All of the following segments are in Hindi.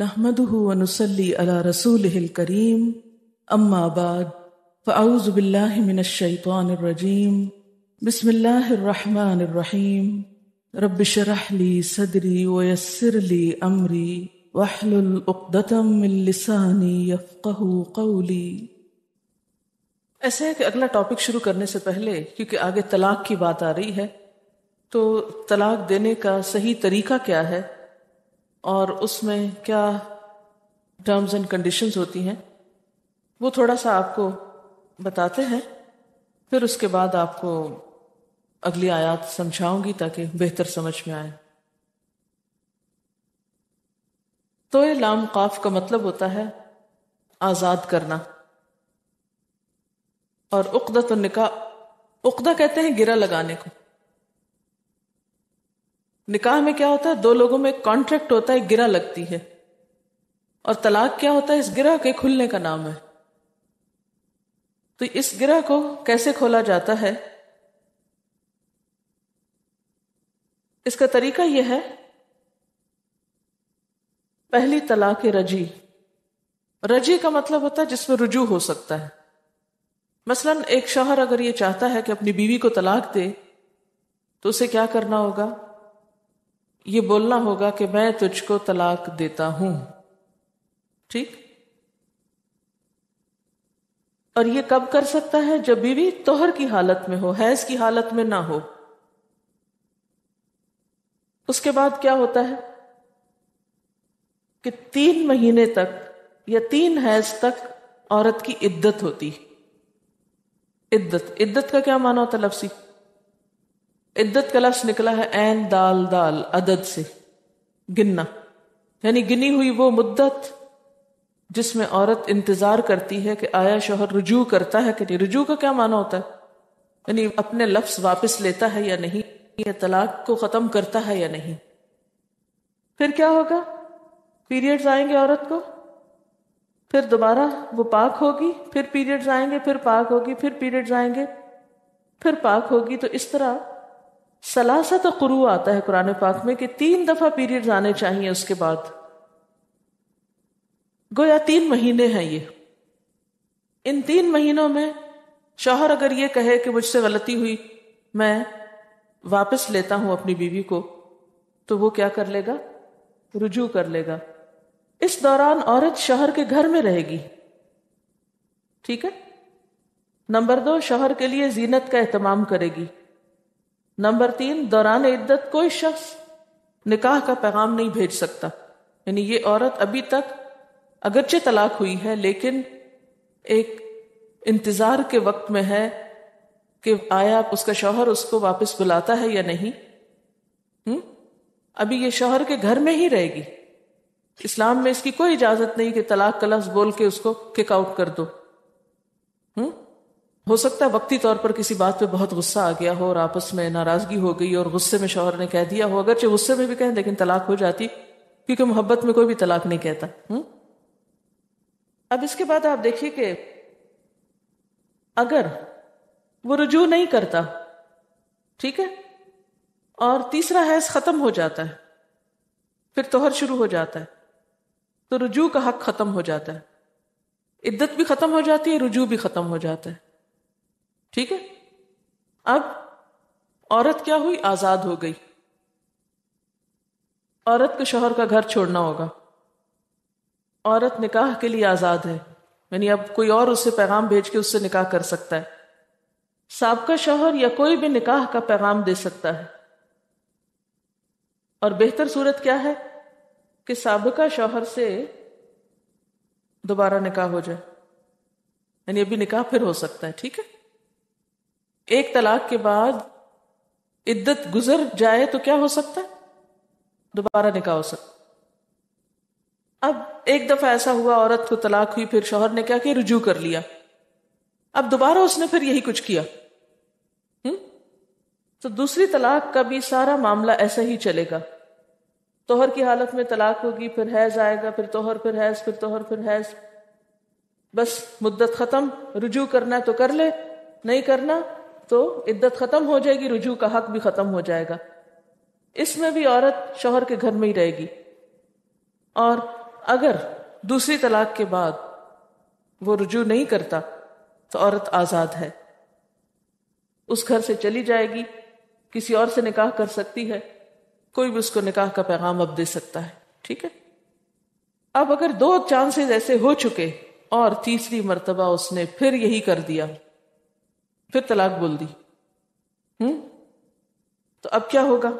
नहमदुहु व नुसल्ली अला रसूलिहिल करीम अम्मा बाद फ़अऊज़ु बिल्लाहि मिनश शैतानिर रजीम बिस्मिल्लाहिर रहमानिर रहीम रब्बि इश्रह ली सदरी व यस्सिर ली अमरी वहलुल उक़्दतम मिन लिसानी यफ़क़हू क़ौली। ऐसा है कि अगला टॉपिक शुरू करने से पहले, क्योंकि आगे तलाक की बात आ रही है, तो तलाक देने का सही तरीका क्या है और उसमें क्या टर्म्स एंड कंडीशंस होती हैं, वो थोड़ा सा आपको बताते हैं। फिर उसके बाद आपको अगली आयत समझाऊंगी ताकि बेहतर समझ में आए। तो ये लाम काफ का मतलब होता है आज़ाद करना, और उक़्दतुन निकाह, उक़्दा कहते हैं गिरा लगाने को। निकाह में क्या होता है, दो लोगों में कॉन्ट्रैक्ट होता है, गिरा लगती है, और तलाक क्या होता है, इस गिरा के खुलने का नाम है। तो इस गिरा को कैसे खोला जाता है, इसका तरीका यह है, पहली तलाक रजी। रजी का मतलब होता है जिसमें रुजू हो सकता है। मसलन एक शौहर अगर ये चाहता है कि अपनी बीवी को तलाक दे, तो उसे क्या करना होगा, ये बोलना होगा कि मैं तुझको तलाक देता हूं, ठीक। और ये कब कर सकता है, जब बीवी तोहर की हालत में हो, हैज की हालत में ना हो। उसके बाद क्या होता है कि 3 महीने तक या 3 हैज तक औरत की इद्दत होती। इद्दत, इद्दत का क्या माना होता है लफ्ज़ी, इद्दत का लफ्ज निकला है ऐन दाल दाल अदद से, गिनना, यानी गिनी हुई वो मुद्दत जिसमें औरत इंतजार करती है कि आया शौहर रुजू करता है कि नहीं। रुजू का क्या माना होता है, यानी अपने लफ्ज वापस लेता है या नहीं, या तलाक को खत्म करता है या नहीं। फिर क्या होगा, पीरियड्स आएंगे औरत को, फिर दोबारा वो पाक होगी, फिर पीरियड्स आएंगे, फिर पाक होगी, फिर पीरियड्स आएंगे, फिर पाक होगी। तो इस तरह सलासत कुरू आता है कुरान पाक में कि 3 दफा पीरियड्स आने चाहिए, उसके बाद गोया 3 महीने हैं ये। इन 3 महीनों में शौहर अगर ये कहे कि मुझसे गलती हुई, मैं वापस लेता हूं अपनी बीवी को, तो वो क्या कर लेगा, रुजू कर लेगा। इस दौरान औरत शौहर के घर में रहेगी, ठीक है। नंबर 2, शौहर के लिए जीनत का एहतमाम करेगी। नंबर 3, दौरान इद्दत कोई शख्स निकाह का पैगाम नहीं भेज सकता, यानी ये औरत अभी तक अगरचे तलाक हुई है लेकिन एक इंतजार के वक्त में है कि आया उसका शौहर उसको वापस बुलाता है या नहीं। अभी ये शौहर के घर में ही रहेगी। इस्लाम में इसकी कोई इजाजत नहीं कि तलाक का लफ्ज बोल के उसको किक आउट कर दो। हो सकता है वक्ती तौर पर किसी बात पे बहुत गुस्सा आ गया हो और आपस में नाराजगी हो गई और गुस्से में शौहर ने कह दिया हो, अगरचे गुस्से में भी कहें लेकिन तलाक हो जाती, क्योंकि मोहब्बत में कोई भी तलाक नहीं कहता। अब इसके बाद आप देखिए कि अगर वो रुजू नहीं करता, ठीक है, और 3रा हैज खत्म हो जाता है, फिर तोहर शुरू हो जाता है, तो रुजू का हक खत्म हो जाता है, इद्दत भी खत्म हो जाती है, रुजू भी खत्म हो जाता है, ठीक है। अब औरत क्या हुई, आजाद हो गई। औरत को शौहर का घर छोड़ना होगा। औरत निकाह के लिए आजाद है, यानी अब कोई और उसे पैगाम भेज के उससे निकाह कर सकता है। साबका शौहर या कोई भी निकाह का पैगाम दे सकता है, और बेहतर सूरत क्या है कि साबका शौहर से दोबारा निकाह हो जाए, यानी अभी निकाह फिर हो सकता है, ठीक है। एक तलाक के बाद इद्दत गुजर जाए तो क्या हो सकता है, दोबारा निकाह हो सकता। अब एक दफा ऐसा हुआ, औरत को तलाक हुई, फिर शौहर ने क्या किया, रुजू कर लिया। अब दोबारा उसने फिर यही कुछ किया, तो दूसरी तलाक का भी सारा मामला ऐसा ही चलेगा। तोहर की हालत में तलाक होगी, फिर हैज आएगा, फिर तोहर, फिर हैज, फिर तोहर, फिर हैज, बस मुद्दत खत्म। रुजू करना तो कर ले, नहीं करना तो इद्दत खत्म हो जाएगी, रुजू का हक भी खत्म हो जाएगा। इसमें भी औरत शौहर के घर में ही रहेगी। और अगर दूसरी तलाक के बाद वो रुजू नहीं करता तो औरत आजाद है, उस घर से चली जाएगी, किसी और से निकाह कर सकती है, कोई भी उसको निकाह का पैगाम अब दे सकता है। ठीक है, अब अगर दो चांसेस ऐसे हो चुके और तीसरी मर्तबा उसने फिर यही कर दिया, फिर तलाक बोल दी, तो अब क्या होगा?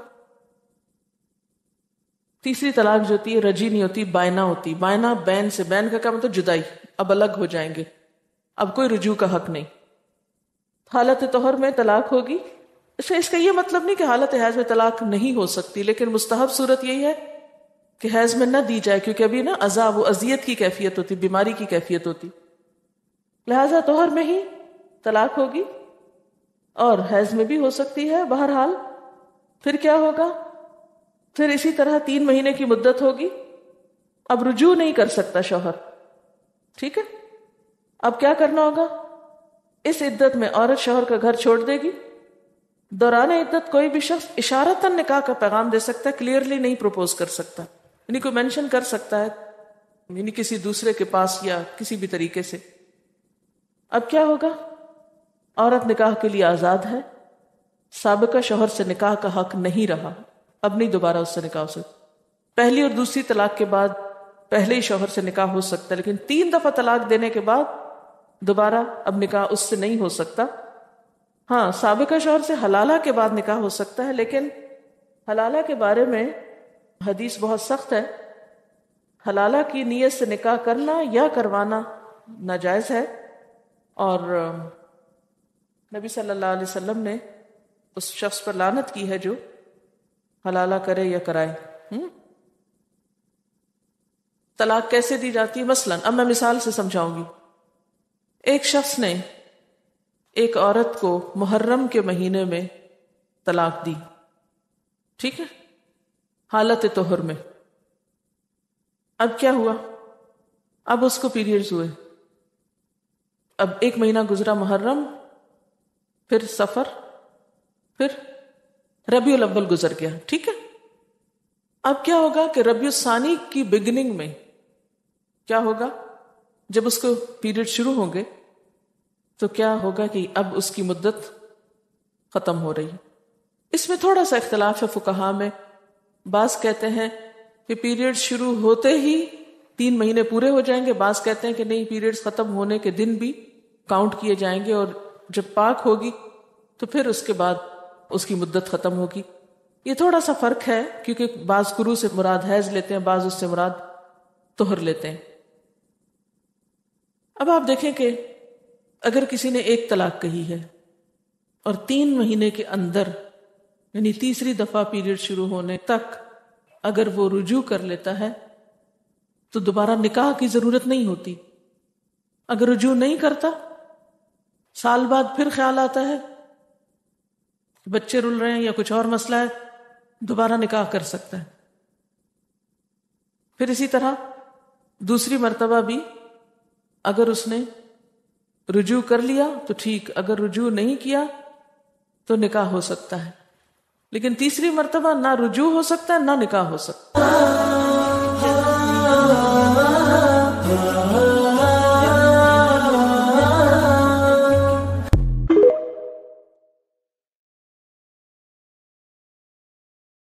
तीसरी तलाक जो होती है रजी नहीं होती, बायना होती। बायना बैन से, बैन का क्या मतलब? जुदाई। अब अलग हो जाएंगे, अब कोई रुजू का हक नहीं। हालत तोहर में तलाक होगी। इसका यह मतलब नहीं कि हालत हैज में तलाक नहीं हो सकती, लेकिन मुस्तहब सूरत यही है कि हैज में ना दी जाए, क्योंकि अभी ना अजा वो अजियत की कैफियत होती, बीमारी की कैफियत होती, लिहाजा तोहर में ही तलाक होगी और हैज में भी हो सकती है। बहरहाल फिर क्या होगा? फिर इसी तरह 3 महीने की मुद्दत होगी, अब रुजू नहीं कर सकता शौहर। ठीक है, अब क्या करना होगा? इस इद्दत में औरत शौहर का घर छोड़ देगी। दौरान इद्दत कोई भी शख्स इशारतन निकाह का पैगाम दे सकता है, क्लियरली नहीं प्रपोज कर सकता, यानी कोई मेंशन कर सकता है, यानी किसी दूसरे के पास या किसी भी तरीके से। अब क्या होगा? औरत निकाह के लिए आजाद है, साबिका शौहर से निकाह का हक नहीं रहा, अब नहीं दोबारा उससे निकाह हो सकता। पहली और दूसरी तलाक के बाद पहले ही शौहर से निकाह हो सकता है, लेकिन 3 दफा तलाक देने के बाद दोबारा अब निकाह उससे नहीं हो सकता। हाँ, साबिका शौहर से हलाला के बाद निकाह हो सकता है, लेकिन हलाला के बारे में हदीस बहुत सख्त है। हलाला की नीयत से निकाह करना या करवाना नाजायज़ है, और नबी सल्लल्लाहु अलैहि वसल्लम ने उस शख्स पर लानत की है जो हलाला करे या कराए। तलाक कैसे दी जाती है? मसलन, अब मैं मिसाल से समझाऊंगी। एक शख्स ने एक औरत को मुहर्रम के महीने में तलाक दी, ठीक है, हालत तोहर में। अब क्या हुआ? अब उसको पीरियड्स हुए, अब 1 महीना गुजरा मुहर्रम, फिर सफर, फिर रबीउल अव्वल गुजर गया। ठीक है, अब क्या होगा कि रबीउल सानी की बिगनिंग में क्या होगा? जब उसको पीरियड शुरू होंगे तो क्या होगा कि अब उसकी मुद्दत खत्म हो रही है। इसमें थोड़ा सा इख्तलाफ है फुकाहा में। बास कहते हैं कि पीरियड शुरू होते ही 3 महीने पूरे हो जाएंगे, बास कहते हैं कि नहीं, पीरियड्स खत्म होने के दिन भी काउंट किए जाएंगे, और जब पाक होगी तो फिर उसके बाद उसकी मुद्दत खत्म होगी। ये थोड़ा सा फर्क है, क्योंकि बाज कुरू से मुराद हैज लेते हैं, बाज उससे मुराद तोहर लेते हैं। अब आप देखें कि अगर किसी ने 1 तलाक कही है और 3 महीने के अंदर, यानी तीसरी दफा पीरियड शुरू होने तक, अगर वो रुजू कर लेता है तो दोबारा निकाह की जरूरत नहीं होती। अगर रुजू नहीं करता, साल बाद फिर ख्याल आता है बच्चे रुल रहे हैं या कुछ और मसला है, दोबारा निकाह कर सकता है। फिर इसी तरह दूसरी मर्तबा भी अगर उसने रुजू कर लिया तो ठीक, अगर रुजू नहीं किया तो निकाह हो सकता है। लेकिन तीसरी मर्तबा ना रुजू हो सकता है ना निकाह हो सकता है।